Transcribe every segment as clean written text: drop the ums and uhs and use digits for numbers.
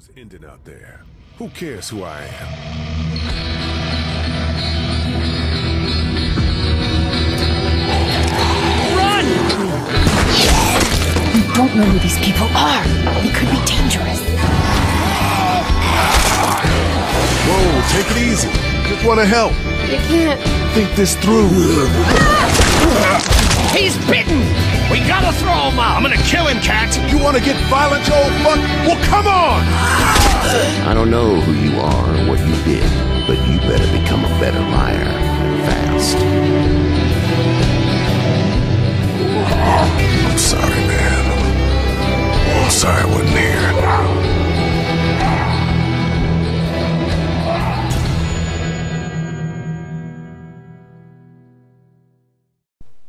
was ending out there. Who cares who I am? Run! You don't know who these people are. They could be dangerous. Whoa, take it easy. Just want to help. You can't. Think this through. He's bitten! We gotta throw him out! I'm gonna kill him, Cat! You wanna get violent, old fuck? Well, come on! I don't know who you are or what you did, but you better become a better liar. Fast. I'm sorry, man. I'm sorry I wasn't here.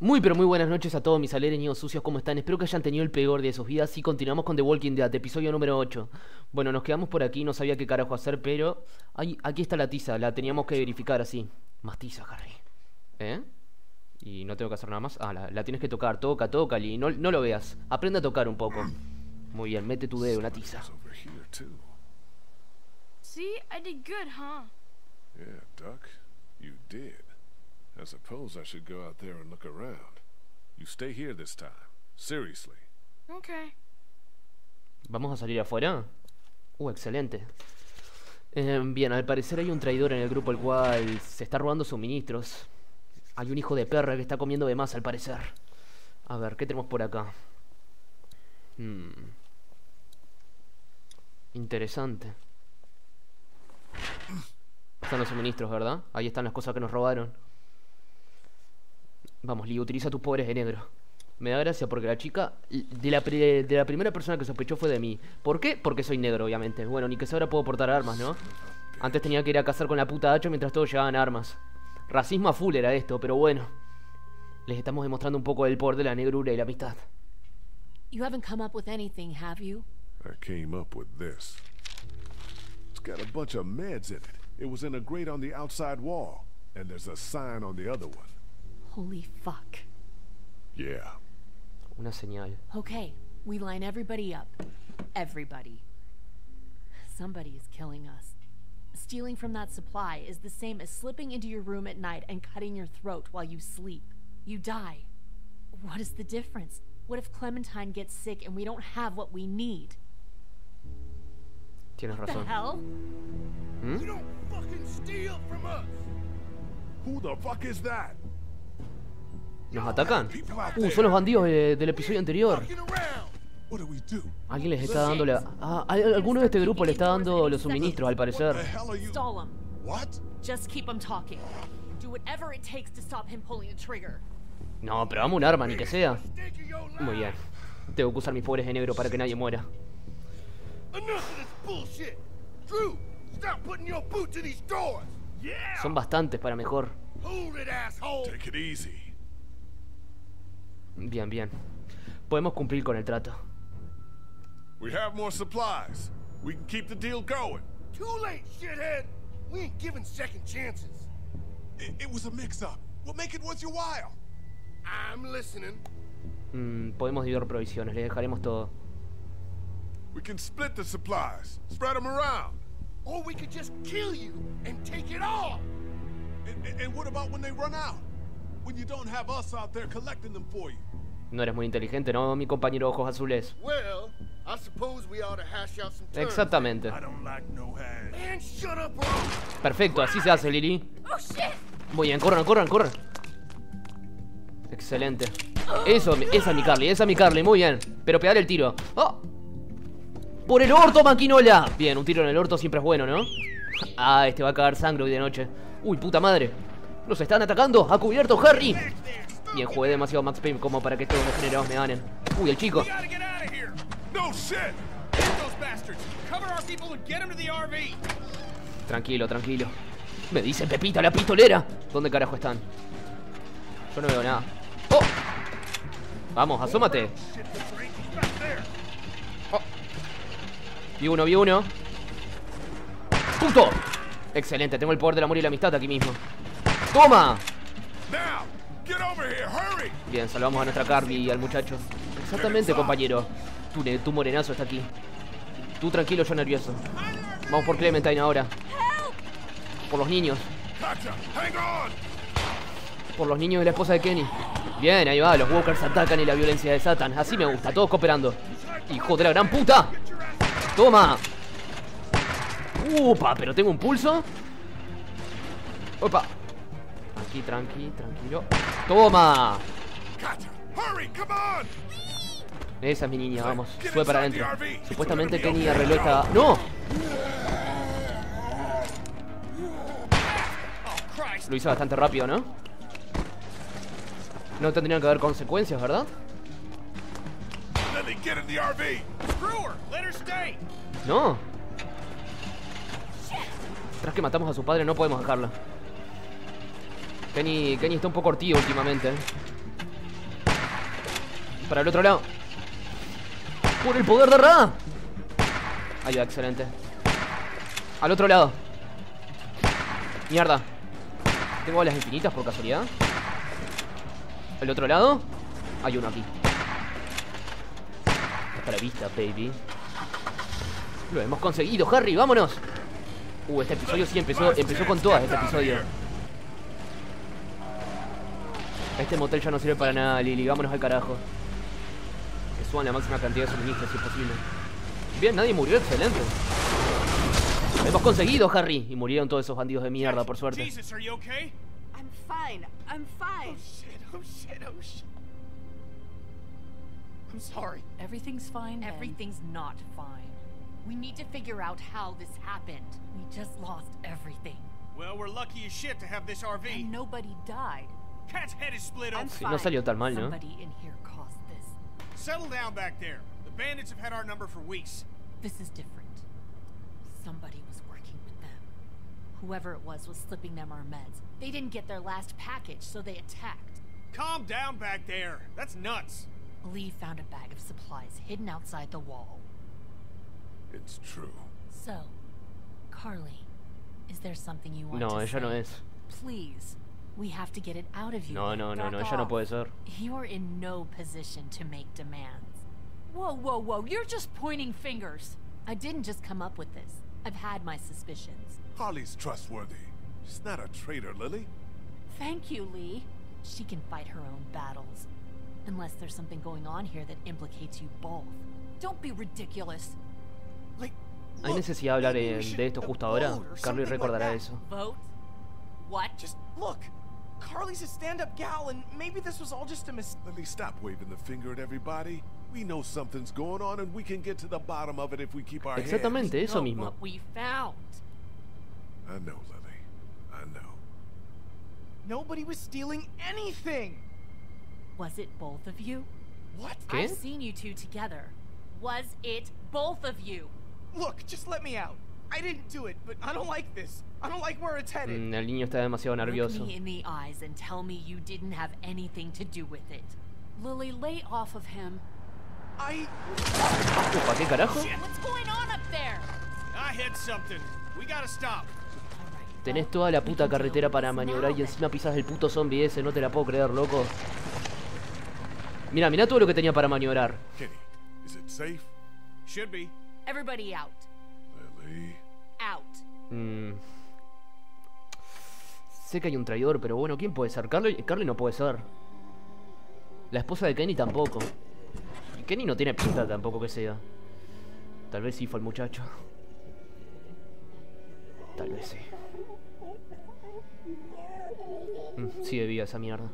Muy pero muy buenas noches a todos mis alereños sucios, ¿cómo están? Espero que hayan tenido el peor día de sus vidas y continuamos con The Walking Dead, episodio número 8. Bueno, nos quedamos por aquí, no sabía qué carajo hacer, pero... Ay, aquí está la tiza, la teníamos que verificar así. Más tiza, Harry. ¿Eh? ¿Y no tengo que hacer nada más? Ah, la tienes que tocar, toca, Lee, no lo veas. Aprende a tocar un poco. Muy bien, mete tu dedo en la tiza. See, I did good, huh? Yeah, Duck, you did. I suppose I should go out there and look around. You stay here this time. Seriously. Okay. ¿Vamos a salir afuera? Excelente. Bien, al parecer hay un traidor en el grupo el cual se está robando suministros. Hay un hijo de perra que está comiendo de más al parecer. A ver, ¿qué tenemos por acá? Interesante. Están los suministros, ¿verdad? Ahí están las cosas que nos robaron. Vamos, Lee, utiliza tus poderes de negro. Me da gracia porque la chica de la primera persona que sospechó fue de mí. ¿Por qué? Porque soy negro, obviamente. Bueno, ni que sea ahora puedo portar armas, ¿no? Antes tenía que ir a cazar con la puta hacha mientras todos llevaban armas. Racismo a full era esto, pero bueno. Les estamos demostrando un poco el poder de la negrura y la amistad. You haven't come up with anything, have you? I came up with this. It's got a bunch of meds in it. It was in a grate on the outside wall, and there's a sign on the other one. Holy fuck. Yeah. Una señal. Okay, we line everybody up. Everybody. Somebody is killing us. Stealing from that supply is the same as slipping into your room at night and cutting your throat while you sleep. You die. What is the difference? What if Clementine gets sick and we don't have what we need? Tienes razón. What the hell? You don't fucking steal from us! Who the fuck is that? ¿Nos atacan? Son los bandidos del episodio anterior. Alguien les está dando la... Ah, alguno de este grupo le está dando los suministros, al parecer. No, pero dame un arma, ni que sea. Muy bien. Tengo que usar mis poderes de negro para que nadie muera. Son bastantes para mejor. Bien, bien. Podemos cumplir con el trato. We have more supplies. We can keep the deal going. Too late, shithead. We ain't giving second chances. It was a mix-up. We'll make it worth your while. I'm listening. Podemos dividir provisiones. Les dejaremos todo. We can split the supplies. Spread them around. Or we could just kill you and take it all. And what about when they run out? When you don't have us out there collecting them for you. No eres muy inteligente, ¿no, mi compañero ojos azules? Well, I suppose we ought to hash out some terms. Exactamente. I don't like no hash. Man, shut up, bro. Perfecto, así se hace, Lilly. Oh, shit. Muy bien, corran. Excelente. Eso, esa es mi Carly, muy bien. Pero pegar el tiro. ¡Oh! ¡Por el orto, maquinola! Bien, un tiro en el orto siempre es bueno, ¿no? Ah, este va a cagar sangre hoy de noche. Uy, puta madre. ¡Nos están atacando! ¡Ha cubierto, Harry! Bien, jugué demasiado Max Payne como para que estos degenerados me ganen. ¡Uy, el chico! Tranquilo. ¡Me dice Pepita la pistolera! ¿Dónde carajo están? Yo no veo nada. ¡Oh! ¡Vamos, asómate! ¡Oh! Vi uno. ¡Punto! Excelente, tengo el poder del amor y la amistad aquí mismo. ¡Toma! Bien, salvamos a nuestra Carly y al muchacho. Exactamente, compañero. Tu morenazo está aquí. Tú tranquilo, yo nervioso. Vamos por Clementine ahora. Por los niños. Por los niños y la esposa de Kenny. Bien, ahí va, los walkers atacan y la violencia de Satan. Así me gusta, todos cooperando. ¡Hijo de la gran puta! ¡Toma! ¡Upa! Pero tengo un pulso. ¡Opa! Aquí, tranqui, tranquilo. ¡Toma! Esa es mi niña, vamos. Sube para adentro. Supuestamente Kenny arregló esta... ¡No! Lo hizo bastante rápido, ¿no? No tendrían que haber consecuencias, ¿verdad? No. Tras que matamos a su padre, no podemos dejarla. Kenny está un poco hortido últimamente, ¿eh? Para el otro lado. ¡Por el poder de Ra! Ahí va, excelente. Al otro lado. Mierda. ¿Tengo balas infinitas por casualidad? ¿Al otro lado? Hay uno aquí. Hasta la vista, baby. Lo hemos conseguido, Harry, vámonos. Este episodio sí empezó con todas, este episodio. Este motel ya no sirve para nada, Lilly, vámonos al carajo. Que suban la máxima cantidad de suministros si es posible. Bien, nadie murió, excelente. Lo hemos conseguido, Harry. Y murieron todos esos bandidos de mierda, por suerte. I'm sorry. Everything's fine. Everything's not fine. We need to figure out how this happened. We just lost everything. Well, we're lucky as shit to have this RV. And nobody died. Cat's head is split open. No salió tan mal, ¿no? Somebody in here caused this. Settle down back there. The bandits have had our number for weeks. This is different. Somebody was working with them. Whoever it was slipping them our meds. They didn't get their last package, so they attacked. Calm down back there. That's nuts. Lee found a bag of supplies hidden outside the wall. It's true. So, Carly, is there something you want to say? No, ella no es. Please, we have to get it out of you. No, ella no puede ser. You're in no position to make demands. Whoa, you're just pointing fingers. I didn't just come up with this. I've had my suspicions. Carly's trustworthy. She's not a traitor, Lilly. Thank you, Lee. She can fight her own battles. Unless there's something going on here that implicates you both. Don't be ridiculous. Like, ¿hay necesidad de hablar de esto justo ahora? Carly recordará eso. Vote? What? Just look. Carly's a stand-up gal and maybe this was all just a mistake. Lilly, stop waving the finger at everybody. We know something's going on and we can get to the bottom of it if we keep our heads. Exactamente eso mismo. We found. I know, Lilly. I know. Nobody was stealing anything. Was it both of you? What? I've seen you two together. Was it both of you? Look, just let me out. I didn't do it, but I don't like this. I don't like where it's headed. El niño está demasiado nervioso. Look me in the eyes and tell me you didn't have anything to do with it. Lilly, lay off of him. Opa, ¿qué carajo? What's going on up there? I hit something. We gotta stop. Tenés toda la puta carretera para maniobrar y encima pisas el puto zombie ese. No te la puedo creer, loco. Mira, mira todo lo que tenía para maniobrar. Kenny, is it safe? Should be. Everybody out. Lilly. Out. Sé que hay un traidor, pero bueno, ¿quién puede ser? Carly no puede ser. La esposa de Kenny tampoco. Y Kenny no tiene pinta tampoco que sea. Tal vez sí fue el muchacho. Tal vez sí. Sí debía esa mierda.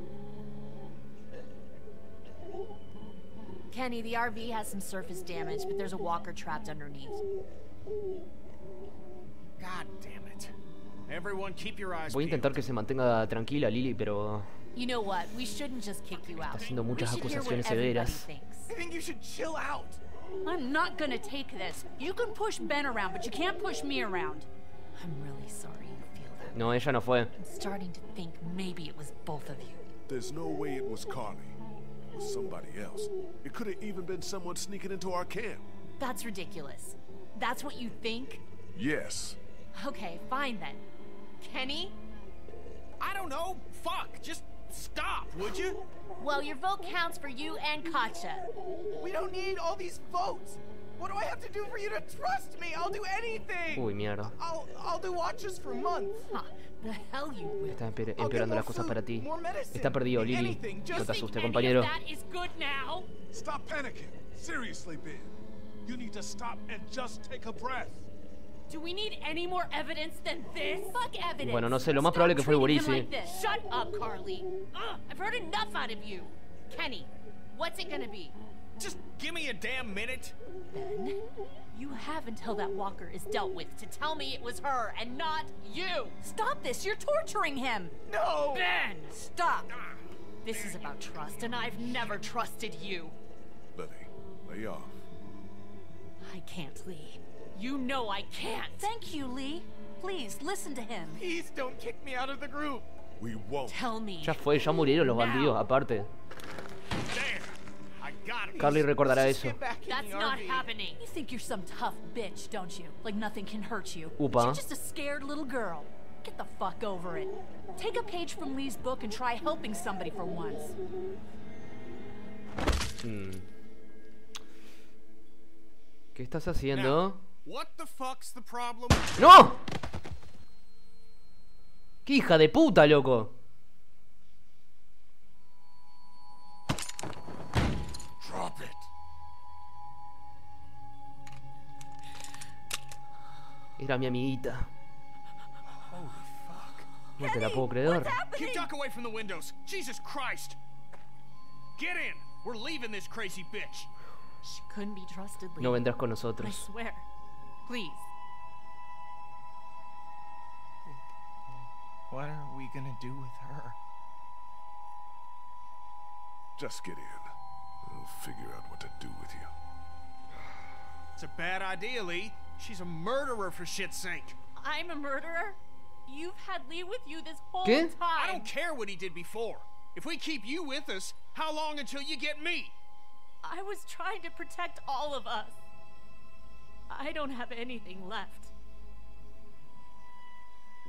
Kenny, the RV has some surface damage, but there's a walker trapped underneath. God damn it. Everyone keep your eyes peeled. Voy a intentar que se mantenga tranquila, Lilly, pero you know what? We shouldn't just kick you out. Está haciendo muchas acusaciones severas. I think you should chill out. I'm not going to take this. You can push Ben around, but you can't push me around. I'm really sorry you feel that. No, ella no fue. I'm starting to think maybe it was both of you. There's no way it was Carly. Somebody else. It could have even been someone sneaking into our camp. That's ridiculous. That's what you think? Yes. Okay, fine then. Kenny? I don't know. Fuck. Just stop, would you? Well, your vote counts for you and Katja. We don't need all these votes. What do I have to do for you to trust me? I'll do anything. Uy, mierda. I'll do watches for months. The hell you will. Está empeorando las cosas para ti. Está perdido, Lily. No te asustes, compañero. Stop panicking. Seriously, Ben. You need to stop and just take a breath. Do we need any more evidence than this? Fuck evidence. Bueno, no sé, lo más probable que fue el Boris. Shut up, Carly. I've heard enough out of you. Kenny, what's it gonna be? Just give me a damn minute. Ben, you have until that walker is dealt with to tell me it was her and not you. Stop this, you're torturing him. No! Ben, stop. This is about trust, and I've never trusted you. Lily, lay off. I can't, Lee. You know I can't. Thank you, Lee. Please, listen to him. Please don't kick me out of the group. We won't. Tell me. Ya fue, ya murieron los bandidos, aparte. Carly recordará eso. That's not happening. You think you're some tough bitch, don't you? Like nothing can hurt you. Upa. You're just a scared little girl. Get the fuck over it. Take a page from Lee's book and try helping somebody for once. ¿Qué estás haciendo? What the fuck's the problem? ¡No! ¡Qué hija de puta, loco! Drop it. Era mi amiguita. Holy fuck. No te la puedo creer. You duck away from the windows. Jesus Christ. Get in. We're leaving this crazy bitch. She couldn't be trusted. No vendrás con nosotros. I swear. Please. What are we gonna do with her? Just get in. We'll figure out what to do with you. It's a bad idea, Lee. She's a murderer, for shit's sake. I'm a murderer? You've had Lee with you this whole time. I don't care what he did before. If we keep you with us, how long until you get me? I was trying to protect all of us. I don't have anything left.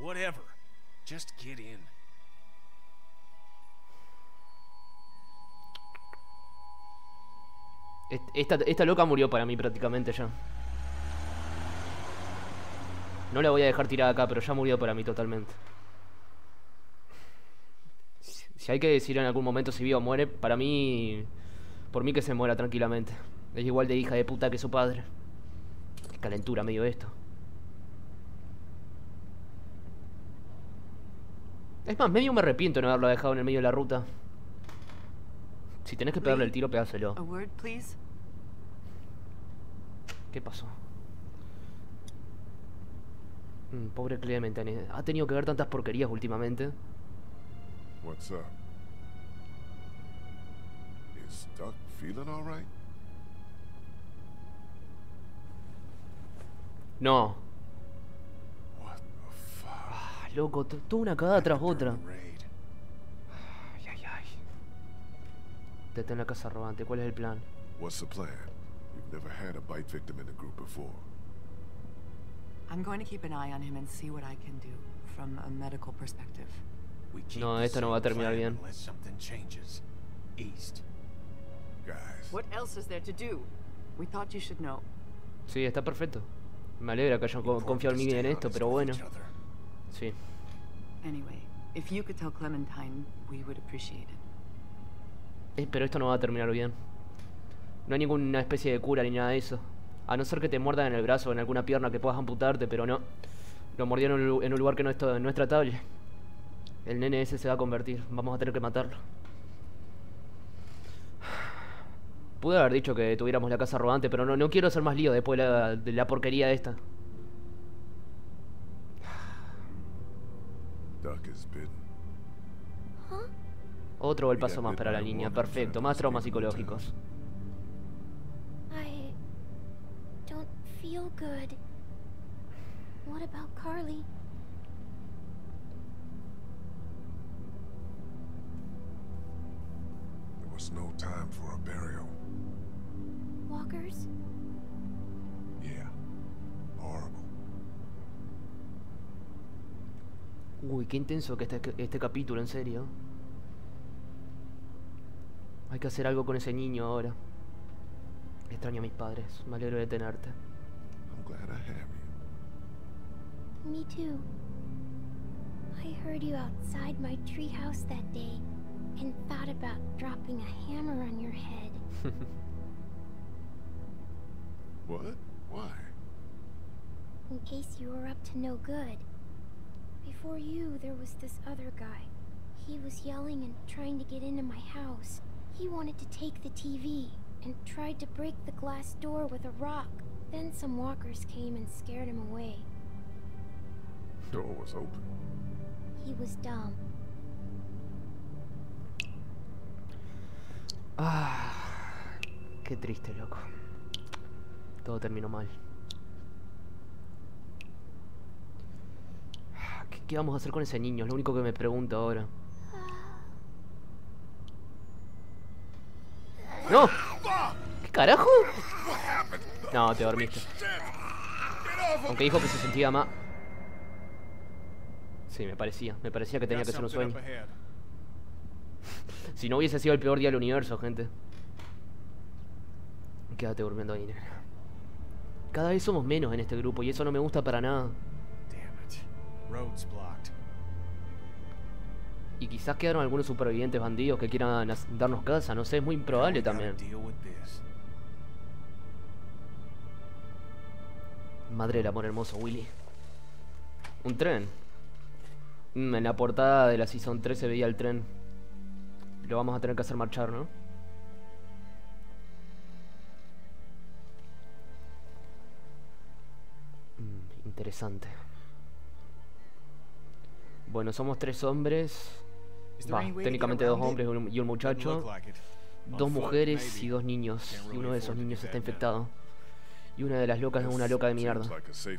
Whatever. Just get in. Esta loca murió para mí prácticamente ya. No la voy a dejar tirada acá, pero ya murió para mí totalmente. Si hay que decir en algún momento si vive o muere, para mí... Por mí que se muera tranquilamente. Es igual de hija de puta que su padre. Qué calentura medio esto. Es más, medio me arrepiento de no haberlo dejado en el medio de la ruta. Si tenés que pegarle el tiro, pégáselo. ¿Qué pasó? Pobre Clement. Ha tenido que ver tantas porquerías últimamente. What's up? Is Doc feeling all right? No. What the fuck? Ah, loco, toda una cagada tras otra. En la casa robante. ¿Cuál es el plan? What's the plan? You've never had a bite victim in the group before. I'm going to keep an eye on him and see what I can do from a medical perspective. No, esto no va a terminar bien. Guys. What else is there to do? We thought you should know. Sí, está perfecto. Me alegra que hayan confiado en mí en esto, pero bueno. Sí. Anyway, if you could tell Clementine, we would appreciate it. Pero esto no va a terminar bien. No hay ninguna especie de cura ni nada de eso. A no ser que te muerdan en el brazo o en alguna pierna que puedas amputarte, pero no. Lo mordieron en un lugar que no es tratable. El nene ese se va a convertir. Vamos a tener que matarlo. Pude haber dicho que tuviéramos la casa rodante, pero no quiero hacer más lío después de la porquería esta. Otro el paso más para la niña, perfecto, más traumas psicológicos. I don't feel good. What about Carly? There was no time for a burial. Walkers? Yeah. Horrible. Uy, qué intenso que este capítulo, en serio. Hay que hacer algo con ese niño ahora. Extraño a mis padres. Me alegro de tenerte. I'm glad I have you. Me too. I heard you outside my treehouse that day and thought about dropping a hammer on your head. What? Why? In case you were up to no good. Before you, there was this other guy. He was yelling and trying to get into my house. He wanted to take the TV and tried to break the glass door with a rock. Then some walkers came and scared him away. The door was open. He was dumb. Ah, qué triste, loco. Todo terminó mal. ¿Qué vamos a hacer con ese niño? Es lo único que me pregunto ahora. ¡No! ¿Qué carajo? No, te dormiste. Aunque dijo que se sentía más... Sí, me parecía que tenía que ser un sueño. Si no hubiese sido el peor día del universo, gente. Quédate durmiendo ahí, nena. Cada vez somos menos en este grupo y eso no me gusta para nada. Y quizás quedaron algunos supervivientes bandidos que quieran darnos casa, no sé, es muy improbable también. Madre del amor hermoso, Willy. Un tren. En la portada de la Season 3 se veía el tren. Lo vamos a tener que hacer marchar, ¿no? Interesante. Bueno, somos tres hombres. Va, técnicamente dos hombres y un muchacho. Dos mujeres y dos niños. Y uno de esos niños está infectado. Y una de las locas es una loca de mierda. Sí,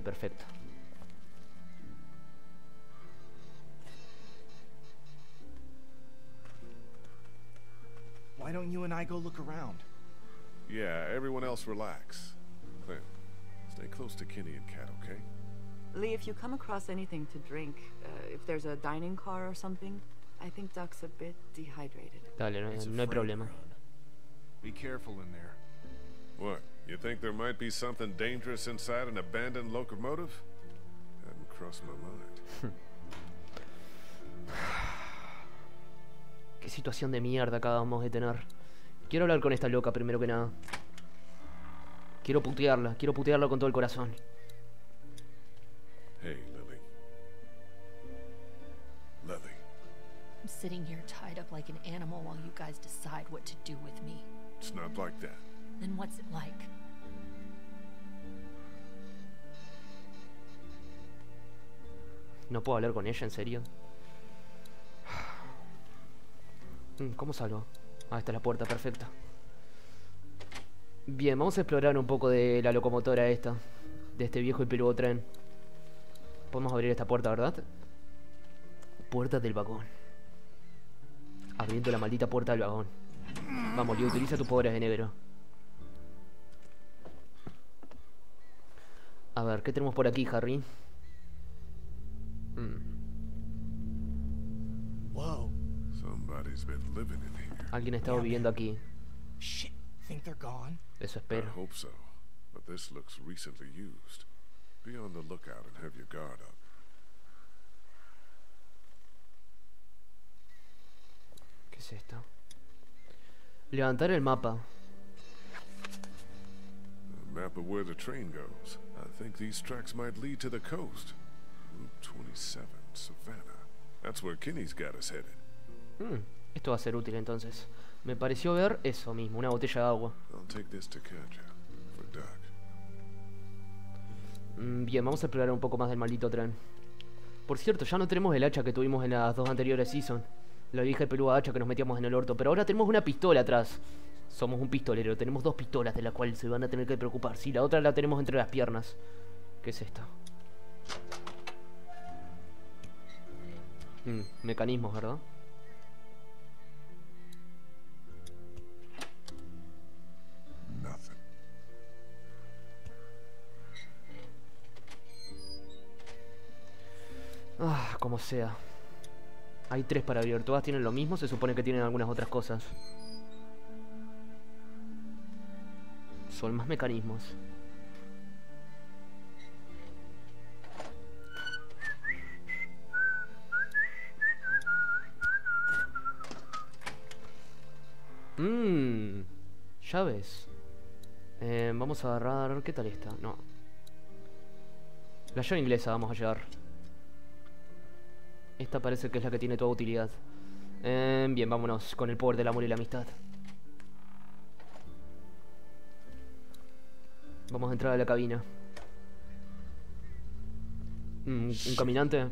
perfecto. Why don't you and I go look around? Yeah, everyone else relax. Clem, stay close to Kenny and Kat, okay? Lee, if you come across anything to drink, if there's a dining car or something, I think Doc's a bit dehydrated. Dale, no hay problema. Be careful in there. What? You think there might be something dangerous inside an abandoned locomotive? Hadn't crossed my mind. Qué situación de mierda acabamos de tener. Quiero hablar con esta loca primero que nada. Quiero putearla con todo el corazón. Hey, Lily. Lily. I'm sitting here tied up like an animal while you guys decide what to do with me. It's not like that. Then what's it like? No puedo hablar con ella, en serio. ¿Cómo salgo? Ah, esta es la puerta, perfecta. Bien, vamos a explorar un poco de la locomotora esta. De este viejo y peludo tren. Podemos abrir esta puerta, ¿verdad? Puerta del vagón. Abriendo la maldita puerta del vagón. Vamos, Leo, utiliza tus poderes de negro. A ver, ¿qué tenemos por aquí, Harry? Wow. Alguien ha estado viviendo aquí. Eso espero. ¿Qué es esto? Levantar el mapa. That's where Kenny's got us headed. Esto va a ser útil entonces. Me pareció ver eso mismo, una botella de agua. Bien, vamos a explorar un poco más del maldito tren. Por cierto, ya no tenemos el hacha que tuvimos en las dos anteriores season. La vieja y peluda hacha que nos metíamos en el orto. Pero ahora tenemos una pistola atrás. Somos un pistolero, tenemos dos pistolas de las cuales se van a tener que preocupar. Sí, la otra la tenemos entre las piernas. ¿Qué es esto? Mecanismos, ¿verdad? como sea. Hay 3 para abrir. Todas tienen lo mismo. Se supone que tienen algunas otras cosas. Son más mecanismos. Llaves. Vamos a agarrar... ¿Qué tal esta? No. La llave inglesa vamos a llevar. Esta parece que es la que tiene toda utilidad. Bien, vámonos con el poder del amor y la amistad. Vamos a entrar a la cabina. ¿Un caminante?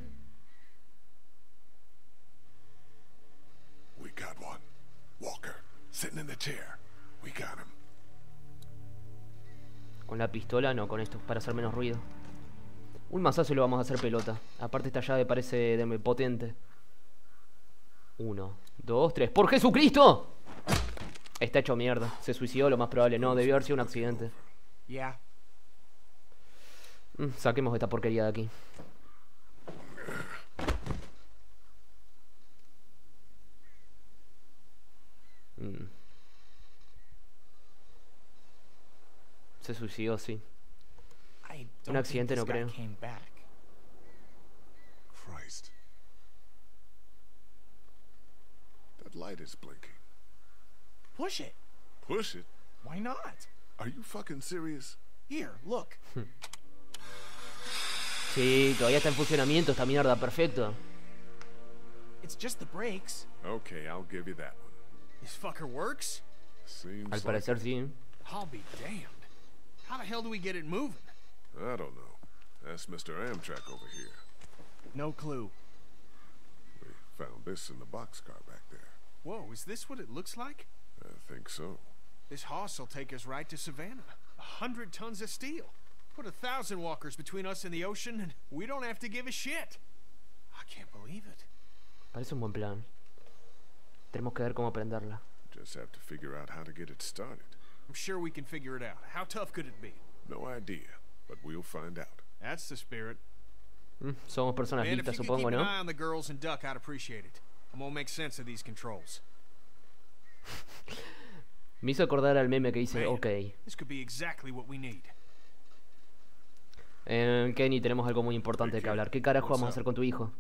We got one. Walker, sitting in the chair. We got him. Con la pistola, no, con esto, para hacer menos ruido. Un mazazo y lo vamos a hacer pelota. Aparte esta llave parece de potente. 1, 2, 3. ¡Por Jesucristo! Está hecho mierda. Se suicidó lo más probable. No, debió haber sido un accidente. Saquemos esta porquería de aquí. Se suicidó, sí. Un accidente no creo. Christ. That light is blinking. Push it. Push it. Why not? Are you fucking serious? Here, look. Sí, todavía está en funcionamiento esta mierda, perfecto. It's just the brakes. Okay, I'll give you that one. This fucker works? Al parecer sí. I'll be damned. How the hell do we get it moving? I don't know. That's Mr. Amtrak over here. No clue. We found this in the boxcar back there. Whoa, is this what it looks like? I think so. This hoss will take us right to Savannah. 100 tons of steel. Put 1,000 walkers between us and the ocean, and we don't have to give a shit. I can't believe it. Parece un buen plan. Tenemos que ver cómo aprenderla. Just have to figure out how to get it started. I'm sure we can figure it out. How tough could it be? No idea. But we'll find out. That's the spirit. Somos personas listas, supongo, ¿no? Keep an eye on the girls and duck, I'd appreciate it. I'm gonna make sense of these controls. Me hizo acordar al meme que dice, okay. This could be exactly what we need. Kenny, tenemos algo muy importante que hablar. ¿Qué carajo vamos a hacer con tu hijo?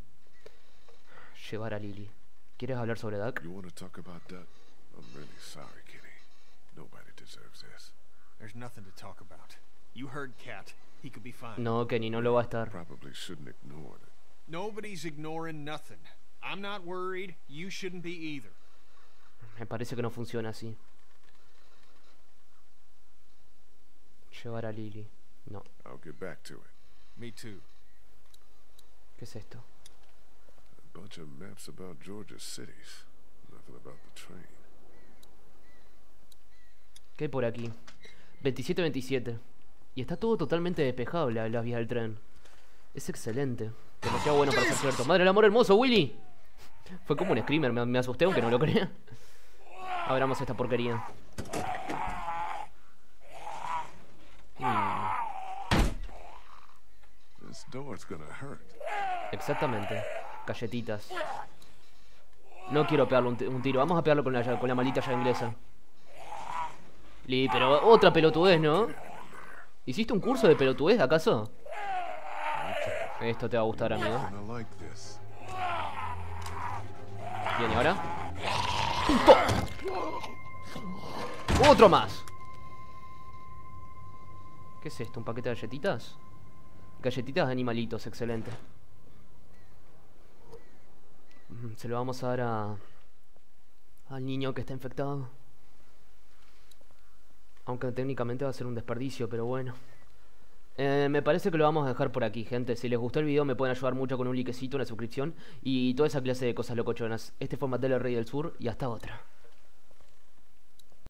Llevar a Lilly. ¿Quieres hablar sobre Duck? You want to talk about Duck? I'm really sorry, Kenny. Nobody deserves this. There's nothing to talk about. You heard Cat. He could be fine. No, Kenny, no lo va a estar. Probably shouldn't ignore it. Nobody's ignoring nothing. I'm not worried. You shouldn't be either. Me parece que no funciona así. Llevar a Lilly. No. I'll get back to it. Me too. ¿Qué es esto? A bunch of maps about Georgia's cities. Nothing about the train. ¿Qué hay por aquí? 27-27. Y está todo totalmente despejable en las vías del tren. Es excelente. Demasiado bueno para ser cierto. ¡Madre del amor hermoso, Willy! Fue como un screamer, me asusté aunque no lo crea. Abramos esta porquería. Exactamente. Galletitas. No quiero pegarle un tiro. Vamos a pegarlo con la maldita llave inglesa. Pero otra pelotudez, ¿no? ¿Hiciste un curso de pelotudez, acaso? Esto te va a gustar, amigo. Bien, ¿y ahora? ¡Oh! ¡Otro más! ¿Qué es esto? ¿Un paquete de galletitas? Galletitas de animalitos, excelente. Se lo vamos a dar al niño que está infectado. Aunque técnicamente va a ser un desperdicio, pero bueno. Me parece que lo vamos a dejar por aquí, gente. Si les gustó el video me pueden ayudar mucho con un likecito, una suscripción y toda esa clase de cosas locochonas. Este fue MatDehl, el Rey del Sur, y hasta otra.